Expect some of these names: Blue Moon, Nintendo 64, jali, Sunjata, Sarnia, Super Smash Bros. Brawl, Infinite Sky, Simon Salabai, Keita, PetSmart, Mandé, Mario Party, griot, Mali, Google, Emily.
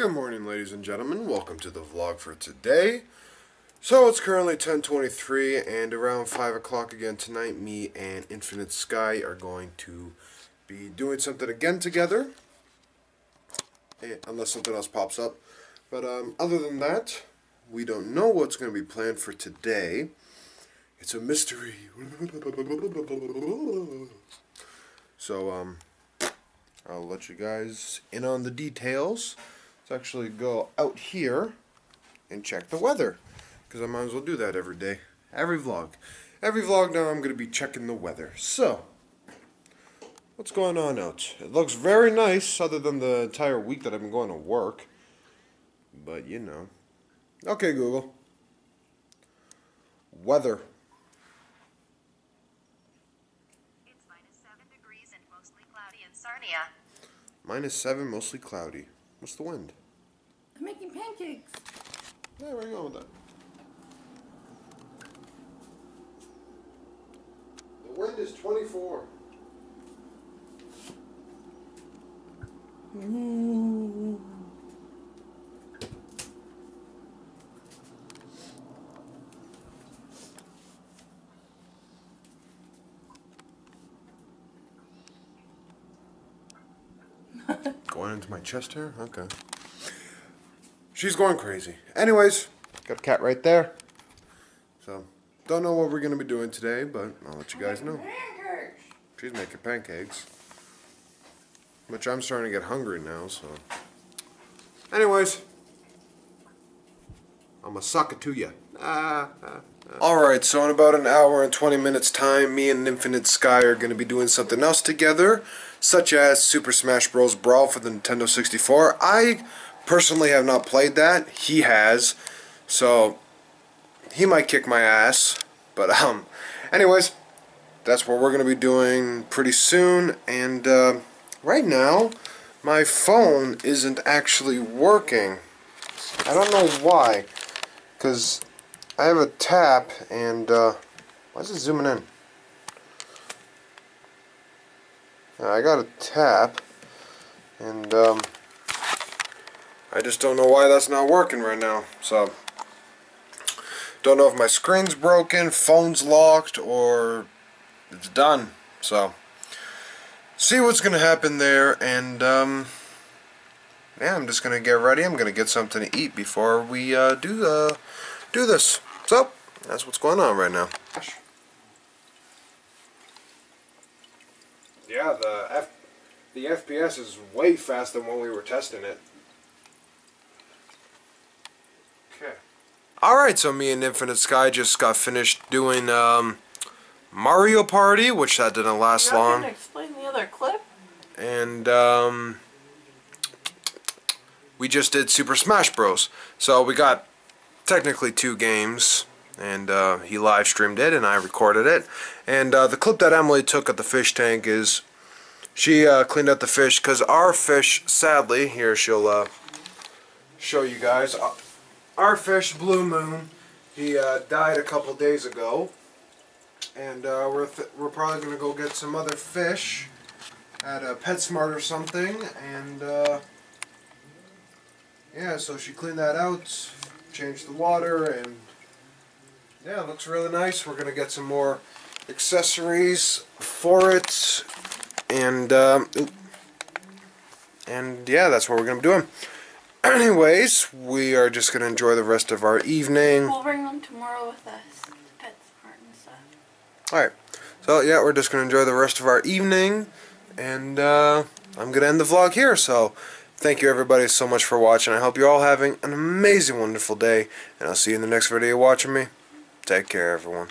Good morning, ladies and gentlemen. Welcome to the vlog for today. So it's currently 10:23, and around 5 o'clock again tonight, me and Infinite Sky are going to be doing something again together. Unless something else pops up. But other than that, we don't know what's going to be planned for today. It's a mystery. So, I'll let you guys in on the details. Let's actually go out here and check the weather, because I might as well do that every day. Every vlog now I'm going to be checking the weather. So, what's going on out? It looks very nice, other than the entire week that I've been going to work. But, you know. Okay, Google. Weather. It's -7 degrees and mostly cloudy in Sarnia. -7, mostly cloudy. What's the wind? I'm making pancakes. Yeah, where are you going with that? The wind is 24. Going into my chest here? Okay. She's going crazy. Anyways, got a cat right there. So, don't know what we're going to be doing today, but I'll let you guys know. Pancakes. She's making pancakes. Which I'm starting to get hungry now, so. Anyways. I'm a sucker to ya. Alright, so in about an hour and 20 minutes time, me and Infinite Sky are going to be doing something else together, such as Super Smash Bros. Brawl for the Nintendo 64. I personally have not played that. He has. So, he might kick my ass. But, anyways, that's what we're going to be doing pretty soon. And, right now, my phone isn't actually working. I don't know why. Because I have a tap and, why is it zooming in? I got a tap and, I just don't know why that's not working right now. So, don't know if my screen's broken, phone's locked, or it's done. So, see what's going to happen there, and, yeah, I'm just going to get ready. I'm going to get something to eat before we do this. So, that's what's going on right now. Yeah, the FPS is way faster than when we were testing it. Okay. Alright, so me and Infinite Sky just got finished doing Mario Party, which that didn't last long. Can you explain the other clip? And, we just did Super Smash Bros. So we got technically two games, and he live streamed it, and I recorded it. And the clip that Emily took at the fish tank is she cleaned up the fish because our fish, sadly, here she'll show you guys. Our fish, Blue Moon, he died a couple days ago, and we're probably gonna go get some other fish at a PetSmart or something, and. Yeah, so she cleaned that out, changed the water, and yeah, it looks really nice. We're going to get some more accessories for it, and yeah, that's what we're going to be doing. Anyways, we are just going to enjoy the rest of our evening. We'll bring them tomorrow with us to PetSmart and stuff. Alright, so yeah, we're just going to enjoy the rest of our evening, and I'm going to end the vlog here, so. Thank you everybody so much for watching. I hope you're all having an amazing, wonderful day. And I'll see you in the next video watching me. Take care, everyone.